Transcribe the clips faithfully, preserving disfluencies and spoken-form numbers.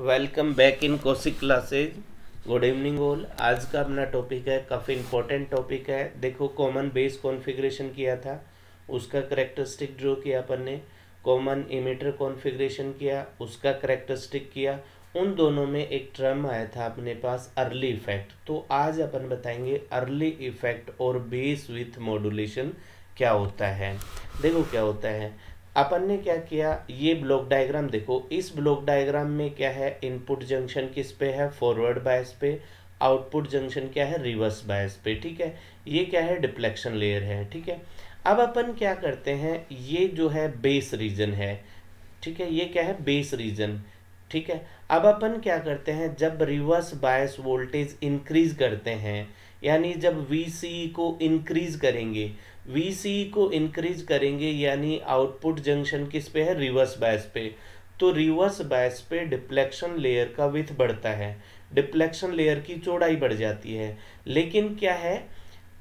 Welcome back in Kaushik classes. Good evening all. आज का अपना टॉपिक है, काफ़ी इंपॉर्टेंट टॉपिक है। देखो, कॉमन बेस कॉन्फ़िगरेशन किया था, उसका करैक्टरिस्टिक ड्रॉ किया अपन ने। कॉमन इमीटर कॉन्फ़िगरेशन किया, उसका करैक्टरिस्टिक किया। उन दोनों में एक टर्म आया था अपने पास, अर्ली इफेक्ट। तो आज अपन बताएंगे अर्ली इफेक्ट और बेस विथ मॉड्यूलेशन क्या होता है। देखो क्या होता है, अपन ने क्या किया, ये ब्लॉक डायग्राम देखो। इस ब्लॉक डायग्राम में क्या है, इनपुट जंक्शन किस पे है, फॉरवर्ड बायस पे। आउटपुट जंक्शन क्या है, रिवर्स बायस पे। ठीक है, ये क्या है, डिफ्लेक्शन लेयर है। ठीक है, अब अपन क्या करते हैं, ये जो है बेस रीजन है। ठीक है, ये क्या है, बेस रीजन। ठीक है, अब अपन क्या करते हैं, जब रिवर्स बायस वोल्टेज इंक्रीज करते हैं, यानी जब वी सी ई को इंक्रीज करेंगे, वी सी ई को इंक्रीज करेंगे यानी आउटपुट जंक्शन किस पे है, रिवर्स बायस पे। तो रिवर्स बायस पे डिफ्लेक्शन लेयर का विड्थ बढ़ता है, डिफ्लेक्शन लेयर की चौड़ाई बढ़ जाती है। लेकिन क्या है,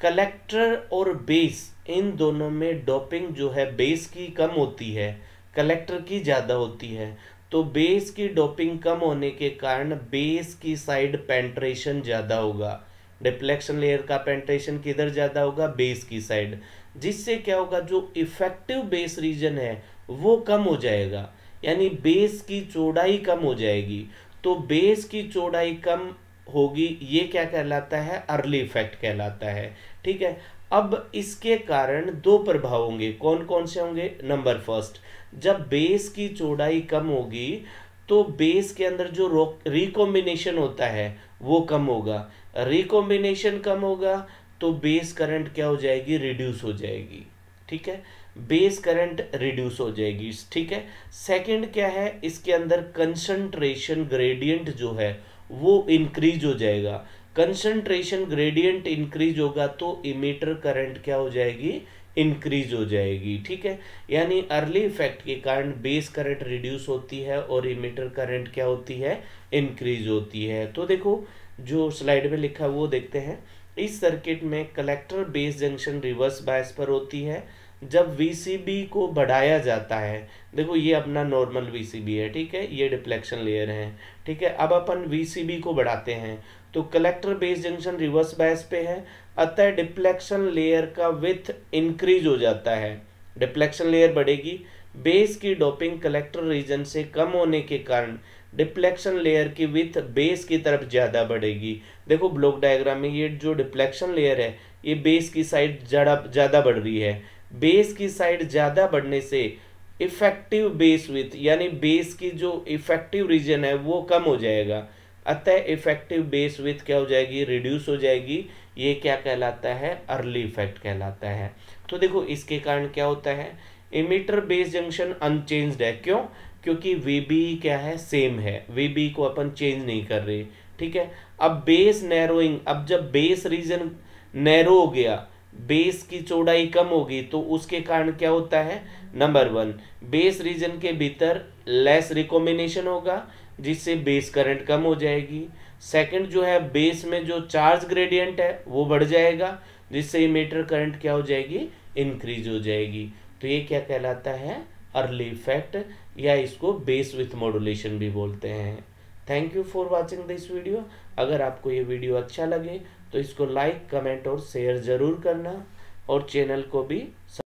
कलेक्टर और बेस इन दोनों में डोपिंग जो है बेस की कम होती है, कलेक्टर की ज़्यादा होती है। तो बेस की डोपिंग कम होने के कारण बेस की साइड पेंट्रेशन ज़्यादा होगा। डिफ्लेक्शन लेयर का पेंट्रेशन किधर ज़्यादा होगा, बेस की साइड, जिससे क्या होगा, जो इफेक्टिव बेस रीजन है वो कम हो जाएगा, यानी बेस की चौड़ाई कम हो जाएगी। तो बेस की चौड़ाई कम होगी, ये क्या कहलाता है, अर्ली इफेक्ट कहलाता है। ठीक है, अब इसके कारण दो प्रभाव होंगे। कौन कौन से होंगे, नंबर फर्स्ट, जब बेस की चौड़ाई कम होगी तो बेस के अंदर जो रिकॉम्बिनेशन होता है वो कम होगा। रिकॉम्बिनेशन कम होगा तो बेस करंट क्या हो जाएगी, रिड्यूस हो जाएगी। ठीक है, बेस करंट रिड्यूस हो जाएगी। ठीक है, सेकंड क्या है, इसके अंदर कंसंट्रेशन ग्रेडियंट जो है वो इंक्रीज हो जाएगा। कंसंट्रेशन ग्रेडियंट इंक्रीज होगा तो इमीटर करंट क्या हो जाएगी, इंक्रीज हो जाएगी। ठीक है, यानी अर्ली इफेक्ट के कारण बेस करंट रिड्यूस होती है और इमीटर करंट क्या होती है, इंक्रीज होती है। तो देखो जो स्लाइड में लिखा वो देखते हैं। इस सर्किट में collector base junction reverse bias पर होती है। जब वी सी बी को बढ़ाया जाता है, देखो ये अपना नॉर्मल वी सी बी है। ठीक है, ये डिफ्लेक्शन लेयर है। ठीक है, अब अपन वी सी बी को बढ़ाते हैं तो collector base junction reverse bias पे है, अतः डिफ्लेक्शन लेयर का विड्थ इंक्रीज हो जाता है, डिफ्लेक्शन लेयर बढ़ेगी। बेस की डोपिंग कलेक्टर रीजन से कम होने के कारण डिफ्लेक्शन लेयर की विड्थ बेस की तरफ ज़्यादा बढ़ेगी। देखो ब्लॉक डायग्राम में ये जो डिफ्लेक्शन लेयर है ये बेस की साइड ज़्यादा बढ़ रही है। बेस की साइड ज़्यादा बढ़ने से इफेक्टिव बेस विड्थ यानी बेस की जो इफेक्टिव रीजन है वो कम हो जाएगा, अतः इफेक्टिव बेस विड्थ क्या हो जाएगी, रिड्यूस हो जाएगी। ये क्या कहलाता है, अर्ली इफेक्ट कहलाता है। तो देखो इसके कारण क्या होता है, इमीटर बेस जंक्शन अनचेंज्ड है। क्यों, क्योंकि वी बी ई क्या है, सेम है। वी बी ई को अपन चेंज नहीं कर रहे। ठीक है, अब बेस नैरोइंग, अब जब बेस रीजन नैरो हो गया, बेस की चौड़ाई कम होगी, तो उसके कारण क्या होता है, नंबर वन, बेस रीजन के भीतर लेस रिकॉम्बिनेशन होगा जिससे बेस करंट कम हो जाएगी। सेकंड जो है, बेस में जो चार्ज ग्रेडियंट है वो बढ़ जाएगा जिससे इमीटर करंट क्या हो जाएगी, इंक्रीज हो जाएगी। तो ये क्या कहलाता है, अर्ली इफेक्ट, या इसको बेस विथ मॉड्यूलेशन भी बोलते हैं। Thank you for watching this video. अगर आपको ये वीडियो अच्छा लगे तो इसको लाइक, कमेंट और शेयर ज़रूर करना और चैनल को भी